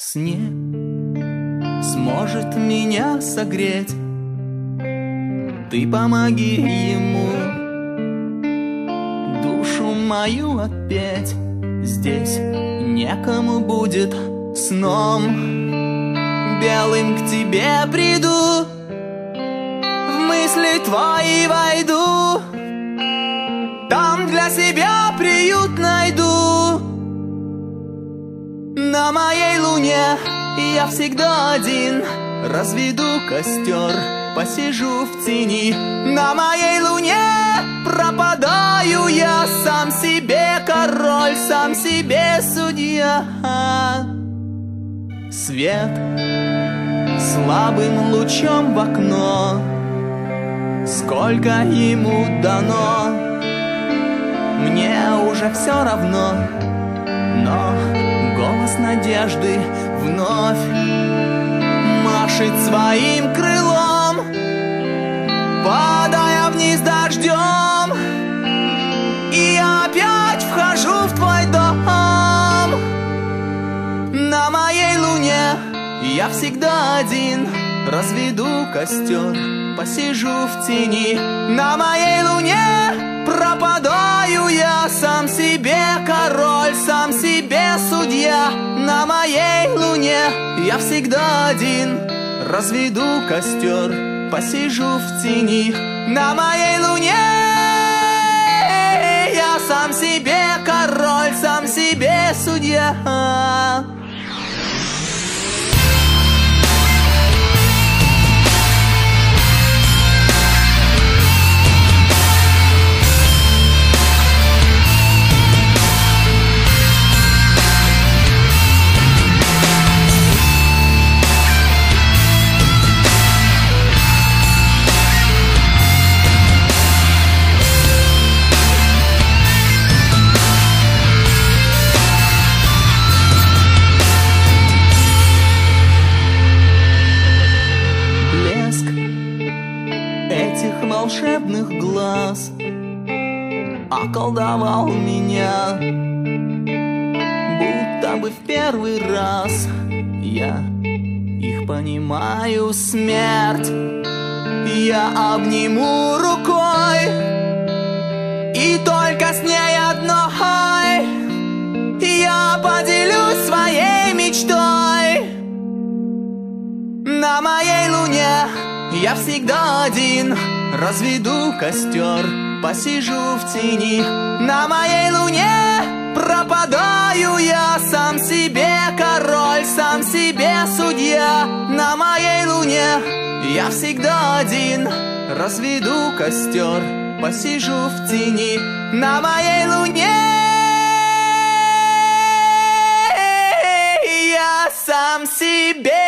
Снег сможет меня согреть, ты помоги ему душу мою отпеть. Здесь некому будет сном белым к тебе приду, в мысли твои войду, там для себя приют найду. На моей луне я всегда один, разведу костер, посижу в тени. На моей луне пропадаю я, сам себе король, сам себе судья. Свет слабым лучом в окно, сколько ему дано, мне уже все равно. Но голос надежды вновь машет своим крылом, падая вниз дождем, и я опять вхожу в твой дом. На моей луне я всегда один, разведу костер, посижу в тени. На моей луне пропадаю я, сам себе король, сам себе судья. На моей луне я всегда один, разведу костер, посижу в тени. На моей луне я сам себе король, сам себе судья. Волшебных глаз околдовал меня, будто бы в первый раз я их понимаю. Смерть я обниму рукой, и только с ней одной я поделюсь своей мечтой. На моей луне я всегда один, разведу костер, посижу в тени. На моей луне пропадаю я, сам себе король, сам себе судья. На моей луне я всегда один, разведу костер, посижу в тени. На моей луне я сам себе